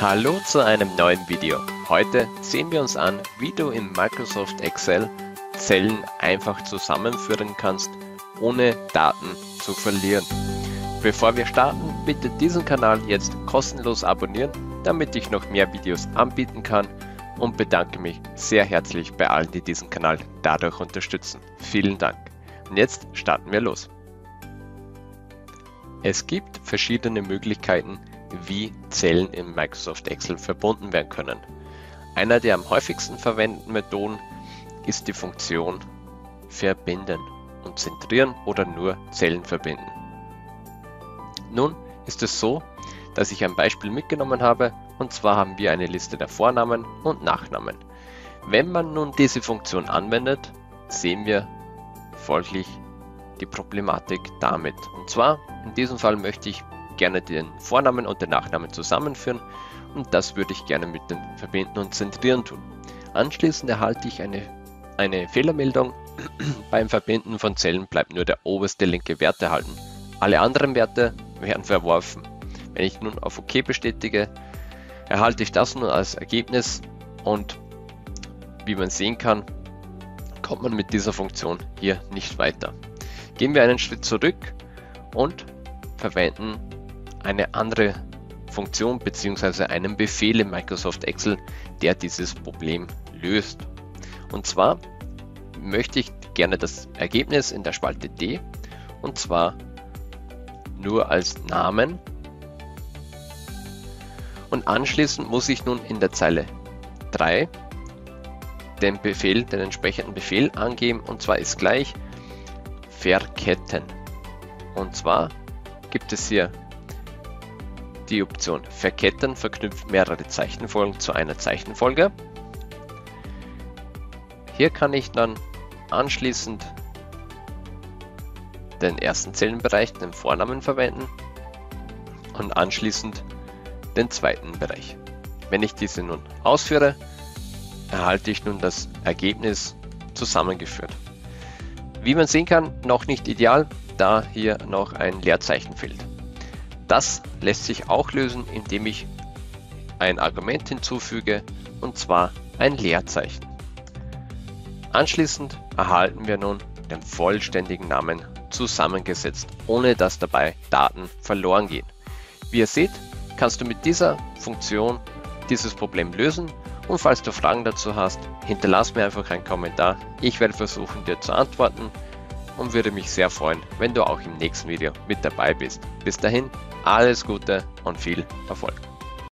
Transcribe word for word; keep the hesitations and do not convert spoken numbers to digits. Hallo zu einem neuen Video. Heute sehen wir uns an, wie du in Microsoft Excel Zellen einfach zusammenführen kannst, ohne Daten zu verlieren. Bevor wir starten, bitte diesen Kanal jetzt kostenlos abonnieren, damit ich noch mehr Videos anbieten kann, und bedanke mich sehr herzlich bei allen, die diesen Kanal dadurch unterstützen. Vielen Dank. Und jetzt starten wir los. Es gibt verschiedene Möglichkeiten, wie Zellen in Microsoft Excel verbunden werden können. Einer der am häufigsten verwendeten Methoden ist die Funktion Verbinden und Zentrieren oder nur Zellen verbinden. Nun ist es so, dass ich ein Beispiel mitgenommen habe, und zwar haben wir eine Liste der Vornamen und Nachnamen. Wenn man nun diese Funktion anwendet, sehen wir folglich die Problematik damit. Und zwar, in diesem Fall möchte ich gerne den Vornamen und den Nachnamen zusammenführen, und das würde ich gerne mit dem Verbinden und Zentrieren tun. Anschließend erhalte ich eine, eine Fehlermeldung. Beim Verbinden von Zellen bleibt nur der oberste linke Wert erhalten. Alle anderen Werte werden verworfen. Wenn ich nun auf OK bestätige, erhalte ich das nun als Ergebnis, und wie man sehen kann, kommt man mit dieser Funktion hier nicht weiter. Gehen wir einen Schritt zurück und verwenden eine andere Funktion bzw. einen Befehl in Microsoft Excel, der dieses Problem löst. Und zwar möchte ich gerne das Ergebnis in der Spalte D, und zwar nur als Namen, und anschließend muss ich nun in der Zeile drei den Befehl, den entsprechenden Befehl angeben, und zwar ist gleich Verketten. Und zwar gibt es hier die Option Verketten, verknüpft mehrere Zeichenfolgen zu einer Zeichenfolge. Hier kann ich dann anschließend den ersten Zellenbereich, den Vornamen, verwenden und anschließend den zweiten Bereich. Wenn ich diese nun ausführe, erhalte ich nun das Ergebnis zusammengeführt. Wie man sehen kann, noch nicht ideal, da hier noch ein Leerzeichen fehlt. Das lässt sich auch lösen, indem ich ein Argument hinzufüge, und zwar ein Leerzeichen. Anschließend erhalten wir nun den vollständigen Namen zusammengesetzt, ohne dass dabei Daten verloren gehen. Wie ihr seht, kannst du mit dieser Funktion dieses Problem lösen, und falls du Fragen dazu hast, hinterlass mir einfach einen Kommentar. Ich werde versuchen, dir zu antworten, und würde mich sehr freuen, wenn du auch im nächsten Video mit dabei bist. Bis dahin, alles Gute und viel Erfolg!